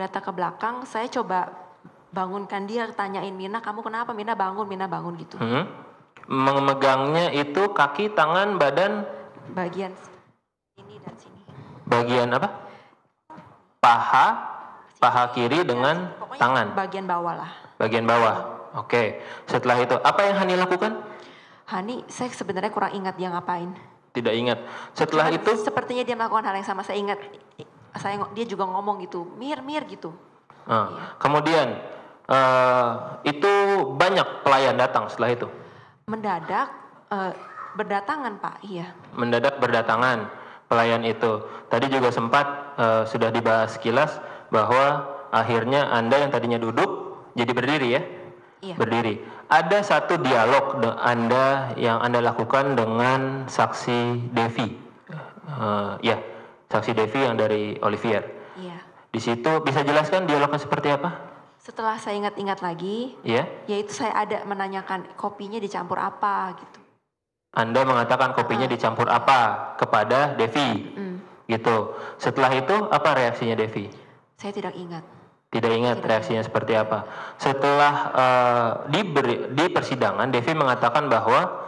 bergeletak ke belakang, saya coba bangunkan dia, tanyain Mirna, kamu kenapa Mirna bangun gitu. Memegangnya itu kaki, tangan, badan? Bagian sini dan sini. Bagian apa? Paha, paha kiri dengan tangan? Bagian bawah lah. Bagian bawah, oke. Setelah itu, apa yang Hani lakukan? Hani, saya sebenarnya kurang ingat dia ngapain. Tidak ingat. Setelah itu? Sepertinya dia melakukan hal yang sama, saya ingat. Dia juga ngomong gitu, mir gitu. Kemudian, itu banyak pelayan datang setelah itu? Mendadak, berdatangan Pak, iya. Mendadak berdatangan pelayan itu. Tadi juga sempat sudah dibahas sekilas bahwa akhirnya Anda yang tadinya duduk jadi berdiri ya? Iya. Berdiri. Ada satu dialog Anda yang Anda lakukan dengan saksi Devi. Ya, saksi Devi yang dari Olivier. Iya. Di situ bisa jelaskan dialognya seperti apa? Setelah saya ingat-ingat lagi, yaitu saya ada menanyakan kopinya dicampur apa gitu. Anda mengatakan kopinya dicampur apa kepada Devi, gitu. Setelah itu apa reaksinya Devi? Saya tidak ingat. Tidak ingat reaksinya seperti apa. Setelah di persidangan, Devi mengatakan bahwa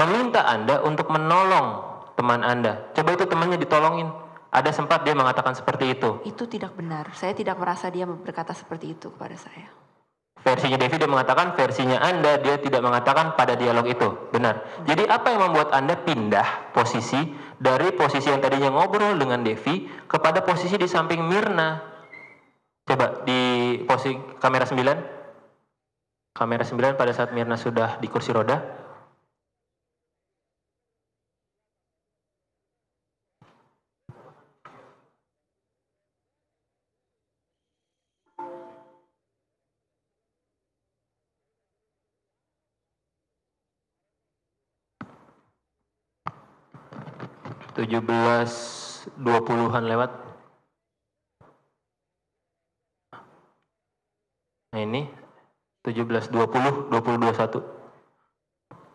meminta Anda untuk menolong teman Anda. Coba itu temannya ditolongin. Ada sempat dia mengatakan seperti itu. Itu tidak benar. Saya tidak merasa dia berkata seperti itu kepada saya. Versinya Devi, dia mengatakan versinya Anda, dia tidak mengatakan pada dialog itu. Benar. Jadi apa yang membuat Anda pindah posisi dari posisi yang tadinya ngobrol dengan Devi kepada posisi di samping Mirna? Coba di posisi kamera 9. Kamera 9 pada saat Mirna sudah di kursi roda. Dua puluhan lewat. Nah ini 17.20, 20.21 atau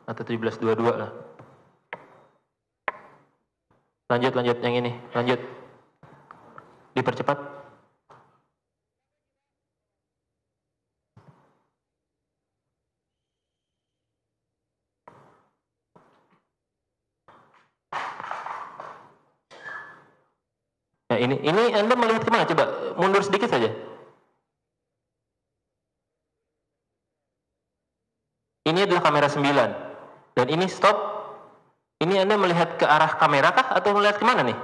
17.22 lah. Lanjut yang ini, lanjut. Dipercepat. Nah ini Anda melihat kemana? Coba mundur sedikit saja. Ini adalah kamera 9. Dan ini stop. Ini Anda melihat ke arah kamera kah? Atau melihat kemana nih?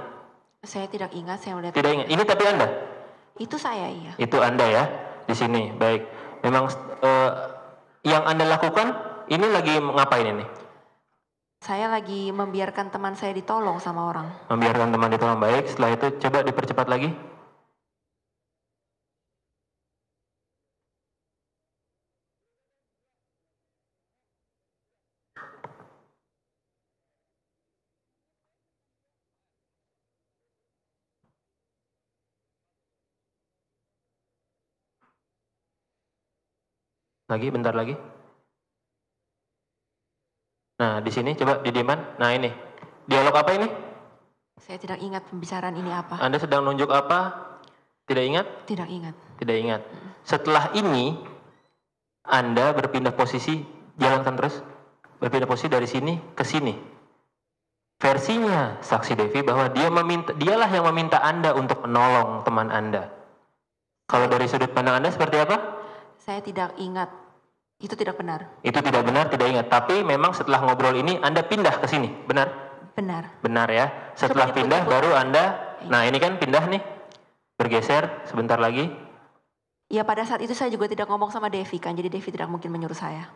Saya tidak ingat, saya melihat. Tidak ingat. Ini tapi Anda? Itu saya, iya. Itu Anda ya, di sini. Baik. Memang yang Anda lakukan, ini lagi ngapain ini? Saya lagi membiarkan teman saya ditolong sama orang. Membiarkan teman ditolong, baik. Setelah itu coba dipercepat lagi. Lagi, bentar lagi. Nah, di sini coba didiman. Nah, ini. Dialog apa ini? Saya tidak ingat pembicaraan ini apa. Anda sedang nunjuk apa? Tidak ingat? Tidak ingat. Tidak ingat. Setelah ini, Anda berpindah posisi, jalankan terus. Berpindah posisi dari sini ke sini. Versinya saksi Devi bahwa dialah yang meminta Anda untuk menolong teman Anda. Kalau dari sudut pandang Anda seperti apa? Saya tidak ingat. Itu tidak benar. Itu tidak benar, tidak ingat. Tapi memang setelah ngobrol ini Anda pindah ke sini, benar? Benar. Benar ya. Setelah pindah baru Anda, nah ini kan pindah nih, bergeser sebentar lagi. Ya pada saat itu saya juga tidak ngomong sama Devi kan, jadi Devi tidak mungkin menyuruh saya.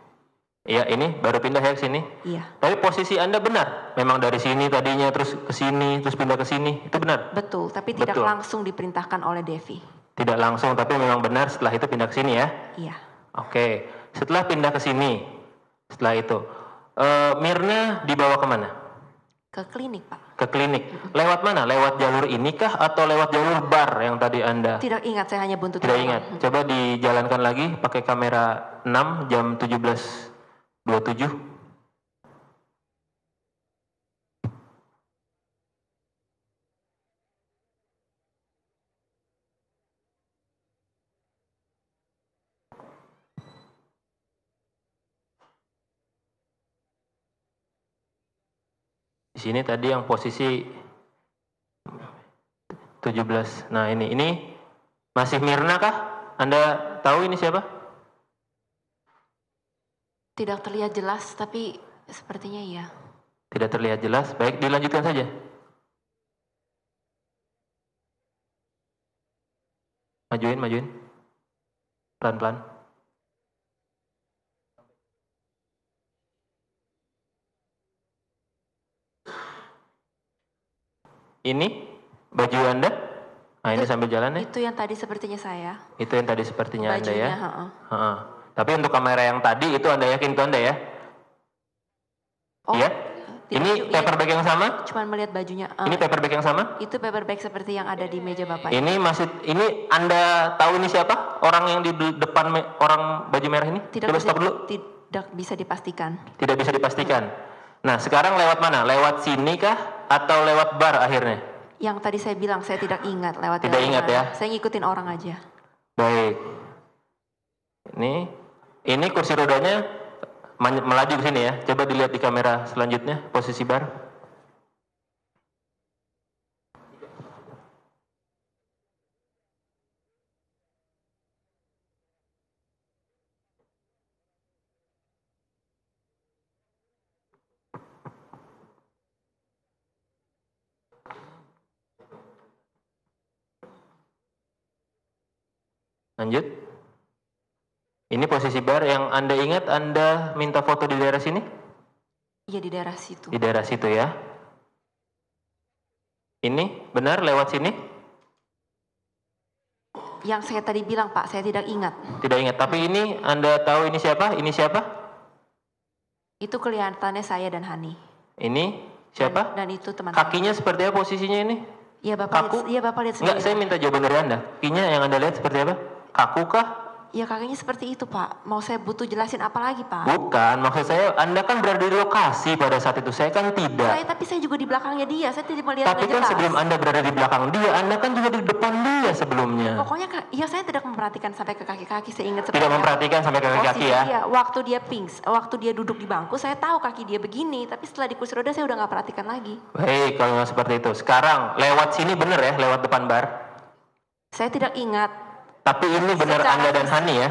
Iya ini baru pindah ya ke sini. Iya. Tapi posisi Anda benar, memang dari sini tadinya terus ke sini, terus pindah ke sini, itu benar? Betul, tapi tidak langsung diperintahkan oleh Devi. Tidak langsung, tapi memang benar setelah itu pindah ke sini ya? Iya. Oke. Setelah pindah ke sini, setelah itu Mirna dibawa kemana? Ke klinik Pak. Ke klinik. Lewat mana? Lewat jalur ini kah atau lewat jalur bar yang tadi Anda? Tidak ingat, saya hanya buntut. Tidak ingat. Coba dijalankan lagi pakai kamera 6 jam 17.27. Di sini tadi yang posisi 17. Nah, ini masih Mirna kah? Anda tahu ini siapa? Tidak terlihat jelas, tapi sepertinya iya. Tidak terlihat jelas, baik dilanjutkan saja. Majuin. Pelan-pelan. Ini baju Anda? Nah, ini sambil jalan ya? Itu yang tadi sepertinya saya. Itu yang tadi sepertinya bajunya, Anda ya? Ha-ha. Tapi untuk kamera yang tadi itu Anda yakin itu Anda ya? Oh, ya? Ini baju, paper bag yang sama? Cuman melihat bajunya. Ini paper bag yang sama? Itu paper bag seperti yang ada di meja Bapak. Ini masih, ini Anda tahu ini siapa? Orang yang di depan, orang baju merah ini? Tidak, coba stop dulu. Tidak bisa dipastikan. Tidak bisa dipastikan. Nah, sekarang lewat mana? Lewat sini kah? Atau lewat bar akhirnya? Yang tadi saya bilang, saya tidak ingat lewat. Tidak ingat ya? Saya ngikutin orang aja. Baik. Ini kursi rodanya melaju ke sini ya. Coba dilihat di kamera selanjutnya, posisi bar. Lanjut. Ini posisi bar yang Anda ingat, Anda minta foto di daerah sini? Iya, di daerah situ. Di daerah situ ya. Ini benar lewat sini? Yang saya tadi bilang Pak, saya tidak ingat. Tidak ingat, tapi ini Anda tahu ini siapa? Ini siapa? Itu kelihatannya saya dan Hani. Ini siapa? Dan itu teman. Kakinya seperti apa posisinya ini? Iya Bapak, lihat sendiri. Enggak, saya minta jawaban dari Anda. Kakinya yang Anda lihat seperti apa? Kaku kah? Ya kakinya seperti itu Pak. Mau saya butuh jelasin apa lagi Pak? Bukan, maksud saya Anda kan berada di lokasi pada saat itu. Saya kan tidak. Tapi saya juga di belakangnya dia. Saya tidak melihat. Tapi kan sebelum Anda berada di belakang dia, Anda kan juga di depan dia sebelumnya. Pokoknya ya saya tidak memperhatikan sampai ke kaki-kaki. Saya ingat seperti tidak memperhatikan sampai ke kaki-kaki ya. Iya, waktu dia waktu dia duduk di bangku, saya tahu kaki dia begini. Tapi setelah di kursi roda saya udah nggak perhatikan lagi. Baik, kalau nggak seperti itu. Sekarang lewat sini bener ya, lewat depan bar. Saya tidak ingat. Tapi ini benar Anda dan Hani ya?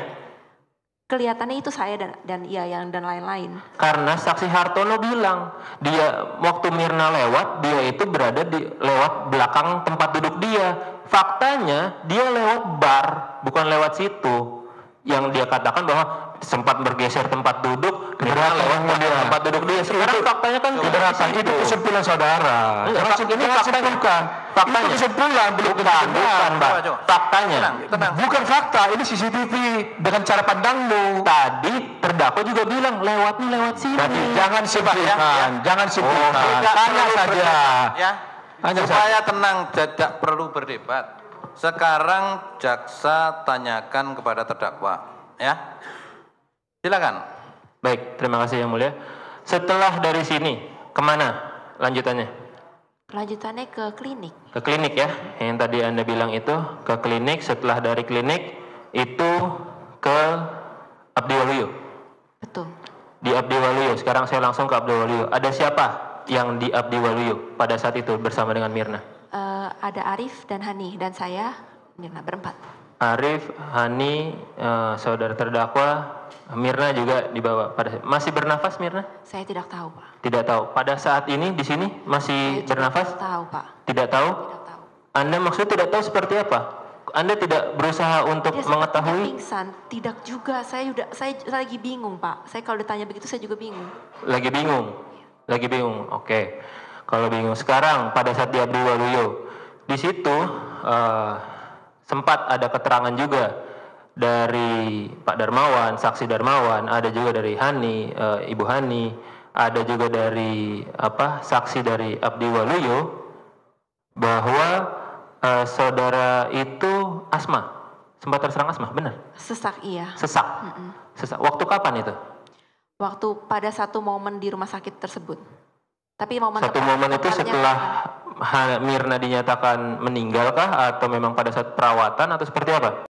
Kelihatannya itu saya dan lain-lain. Karena saksi Hartono bilang dia waktu Mirna lewat, dia itu berada di lewat belakang tempat duduk dia. Faktanya dia lewat bar, bukan lewat situ. Yang dia katakan bahwa sempat bergeser tempat duduk, Mirna lewat tempat duduk dia. Sekarang faktanya kan itu kesimpulan saudara. Ini faktanya. Faktanya. Itu kesimpulan, bukan Mbak. Faktanya. Tenang. Bukan fakta, ini CCTV dengan cara pandangmu. Tadi terdakwa juga bilang lewat sini. Tadi, jangan simpulkan, jangan simpulkan. Tanya saja. Ya. Supaya tenang, tidak perlu berdebat. Sekarang jaksa tanyakan kepada terdakwa, ya. Silakan. Baik, terima kasih Yang Mulia. Setelah dari sini, kemana lanjutannya? Lanjutannya ke klinik. Ke klinik ya, yang tadi Anda bilang itu ke klinik. Setelah dari klinik itu ke Abdi Waluyo. Betul. Di Abdi Waluyo. Sekarang saya langsung ke Abdi Waluyo. Ada siapa yang di Abdi Waluyo pada saat itu bersama dengan Mirna? Ada Arif dan Hani dan saya, Mirna, berempat. Arif, Hani, saudara terdakwa, Mirna juga dibawa. Masih bernafas Mirna? Saya tidak tahu Pak. Tidak tahu. Pada saat ini di sini masih bernafas? Tidak tahu Pak. Tidak tahu? Tidak tahu. Anda maksudnya tidak tahu seperti apa? Anda tidak berusaha untuk mengetahui? Pingsan, tidak juga. Saya lagi bingung Pak. Saya kalau ditanya begitu saya juga bingung. Lagi bingung? Ya. Lagi bingung, oke. Kalau bingung sekarang pada saat di Abdi Waluyo, di situ sempat ada keterangan juga dari Pak Darmawan, saksi Darmawan, ada juga dari Hani, Ibu Hani, ada juga dari saksi dari Abdi Waluyo bahwa saudara itu asma, sempat terserang asma, benar? Sesak iya. Sesak. Sesak. Waktu kapan itu? Waktu pada satu momen di rumah sakit tersebut. Tapi momen satu momen itu setelah Mirna dinyatakan meninggalkah atau memang pada saat perawatan atau seperti apa?